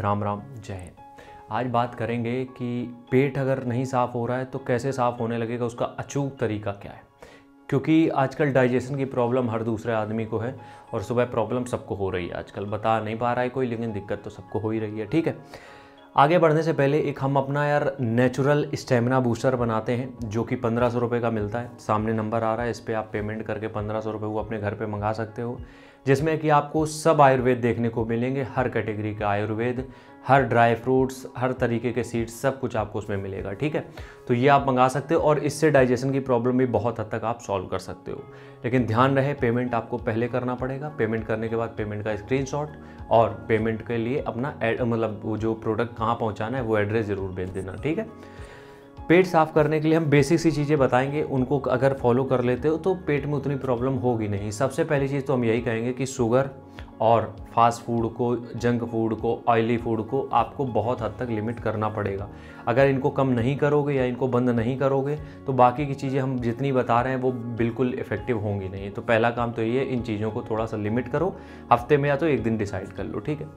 राम राम, जय हिंद। आज बात करेंगे कि पेट अगर नहीं साफ़ हो रहा है तो कैसे साफ़ होने लगेगा, उसका अचूक तरीका क्या है। क्योंकि आजकल डाइजेशन की प्रॉब्लम हर दूसरे आदमी को है और सुबह प्रॉब्लम सबको हो रही है। आजकल बता नहीं पा रहा है कोई, लेकिन दिक्कत तो सबको हो ही रही है। ठीक है, आगे बढ़ने से पहले एक हम अपना यार नेचुरल स्टेमिना बूस्टर बनाते हैं जो कि 1500 रुपये का मिलता है। सामने नंबर आ रहा है, इस पर आप पेमेंट करके 1500 रुपये वो अपने घर पर मंगा सकते हो, जिसमें कि आपको सब आयुर्वेद देखने को मिलेंगे। हर कैटेगरी का आयुर्वेद, हर ड्राई फ्रूट्स, हर तरीके के सीड्स, सब कुछ आपको उसमें मिलेगा। ठीक है, तो ये आप मंगा सकते हो और इससे डाइजेशन की प्रॉब्लम भी बहुत हद तक आप सॉल्व कर सकते हो। लेकिन ध्यान रहे, पेमेंट आपको पहले करना पड़ेगा। पेमेंट करने के बाद पेमेंट का स्क्रीनशॉट और पेमेंट के लिए अपना मतलब जो प्रोडक्ट कहाँ पहुँचाना है वो एड्रेस ज़रूर भेज देना। ठीक है, पेट साफ़ करने के लिए हम बेसिक सी चीज़ें बताएंगे, उनको अगर फॉलो कर लेते हो तो पेट में उतनी प्रॉब्लम होगी नहीं। सबसे पहली चीज़ तो हम यही कहेंगे कि शुगर और फास्ट फूड को, जंक फूड को, ऑयली फूड को आपको बहुत हद तक लिमिट करना पड़ेगा। अगर इनको कम नहीं करोगे या इनको बंद नहीं करोगे तो बाकी की चीज़ें हम जितनी बता रहे हैं वो बिल्कुल इफ़ेक्टिव होंगी नहीं। तो पहला काम तो ये है, इन चीज़ों को थोड़ा सा लिमिट करो, हफ्ते में या तो एक दिन डिसाइड कर लो। ठीक है,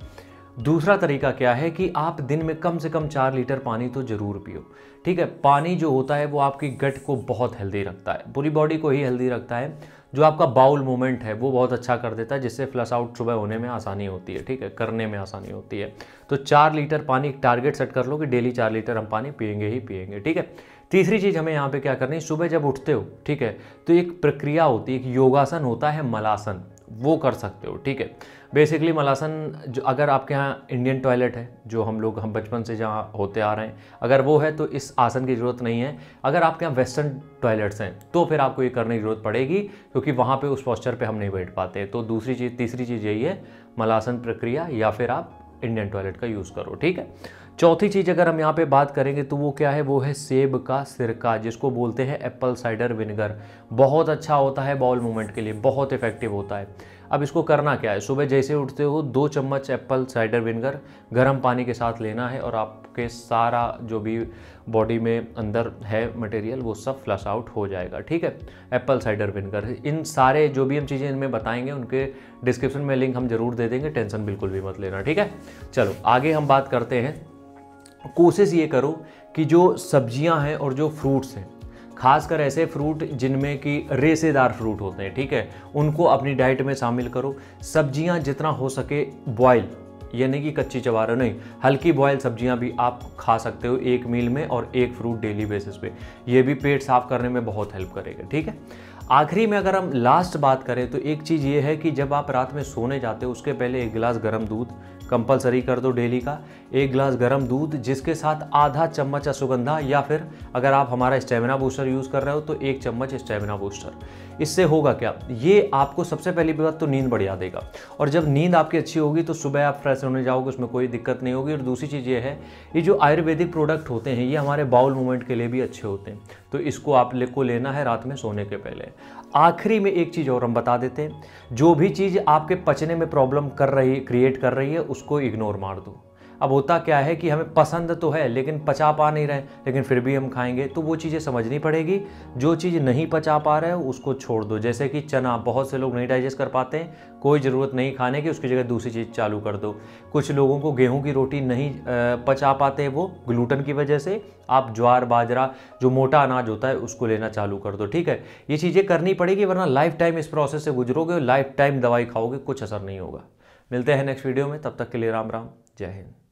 दूसरा तरीका क्या है कि आप दिन में कम से कम 4 लीटर पानी तो ज़रूर पियो। ठीक है, पानी जो होता है वो आपकी गट को बहुत हेल्दी रखता है, पूरी बॉडी को ही हेल्दी रखता है। जो आपका बाउल मूवमेंट है वो बहुत अच्छा कर देता है, जिससे फ्लश आउट सुबह होने में आसानी होती है। ठीक है, करने में आसानी होती है। तो 4 लीटर पानी एक टारगेट सेट कर लो कि डेली 4 लीटर हम पानी पियेंगे ही पियेंगे। ठीक है, तीसरी चीज़ हमें यहाँ पे क्या करनी है, सुबह जब उठते हो, ठीक है, तो एक प्रक्रिया होती है, एक योगासन होता है, मलासन, वो कर सकते हो। ठीक है, बेसिकली मलासन जो अगर आपके यहाँ इंडियन टॉयलेट है, जो हम बचपन से जहाँ होते आ रहे हैं, अगर वो है तो इस आसन की ज़रूरत नहीं है। अगर आपके यहाँ वेस्टर्न टॉयलेट्स हैं तो फिर आपको ये करने की ज़रूरत पड़ेगी, क्योंकि वहाँ पे उस पोस्चर पे हम नहीं बैठ पाते। तो तीसरी चीज़ यही है, मलासन प्रक्रिया या फिर आप इंडियन टॉयलेट का यूज़ करो। ठीक है, चौथी चीज़ अगर हम यहाँ पे बात करेंगे तो वो क्या है, वो है सेब का सिरका, जिसको बोलते हैं एप्पल साइडर विनेगर। बहुत अच्छा होता है बाउल मूवमेंट के लिए, बहुत इफेक्टिव होता है। अब इसको करना क्या है, सुबह जैसे उठते हो 2 चम्मच एप्पल साइडर विनेगर गर्म पानी के साथ लेना है और आपके सारा जो भी बॉडी में अंदर है मटेरियल वो सब फ्लश आउट हो जाएगा। ठीक है, एप्पल साइडर विनेगर, इन सारे जो भी हम चीज़ें इनमें बताएंगे उनके डिस्क्रिप्शन में लिंक हम जरूर दे देंगे, टेंशन बिल्कुल भी मत लेना। ठीक है, चलो आगे हम बात करते हैं। कोशिश ये करो कि जो सब्जियां हैं और जो फ्रूट्स हैं, खासकर ऐसे फ्रूट जिनमें कि रेसेदार फ्रूट होते हैं, ठीक है, उनको अपनी डाइट में शामिल करो। सब्जियां जितना हो सके बॉयल, यानी कि कच्ची चबारो नहीं, हल्की बॉयल सब्जियां भी आप खा सकते हो एक मील में, और एक फ्रूट डेली बेसिस पे। ये भी पेट साफ करने में बहुत हेल्प करेगा। ठीक है, आखिरी में अगर हम लास्ट बात करें तो एक चीज़ ये है कि जब आप रात में सोने जाते हो उसके पहले 1 गिलास गर्म दूध कंपलसरी कर दो डेली का। 1 गिलास गर्म दूध जिसके साथ आधा चम्मच अश्वगंधा, या फिर अगर आप हमारा स्टेमिना बूस्टर यूज़ कर रहे हो तो 1 चम्मच स्टेमिना बूस्टर। इससे होगा क्या, ये आपको सबसे पहली बात तो नींद बढ़िया देगा, और जब नींद आपकी अच्छी होगी तो सुबह आप फ्रेश होने जाओगे, उसमें कोई दिक्कत नहीं होगी। और दूसरी चीज़ ये है, ये जो आयुर्वेदिक प्रोडक्ट होते हैं ये हमारे बाउल मूवमेंट के लिए भी अच्छे होते हैं, तो इसको आप को लेना है रात में सोने के पहले। आखिरी में एक चीज़ और हम बता देते हैं, जो भी चीज़ आपके पचने में प्रॉब्लम क्रिएट कर रही है उसको इग्नोर मार दो। अब होता क्या है कि हमें पसंद तो है लेकिन पचा पा नहीं रहे, लेकिन फिर भी हम खाएंगे, तो वो चीज़ें समझनी पड़ेगी। जो चीज़ नहीं पचा पा रहे हो उसको छोड़ दो, जैसे कि चना बहुत से लोग नहीं डाइजेस्ट कर पाते हैं, कोई ज़रूरत नहीं खाने की, उसकी जगह दूसरी चीज़ चालू कर दो। कुछ लोगों को गेहूं की रोटी नहीं पचा पाते, वो ग्लूटन की वजह से, आप ज्वार बाजरा जो मोटा अनाज होता है उसको लेना चालू कर दो। ठीक है, ये चीज़ें करनी पड़ेगी, वरना लाइफ टाइम इस प्रोसेस से गुजरोगे और लाइफ टाइम दवाई खाओगे, कुछ असर नहीं होगा। मिलते हैं नेक्स्ट वीडियो में, तब तक के लिए राम राम, जय हिंद।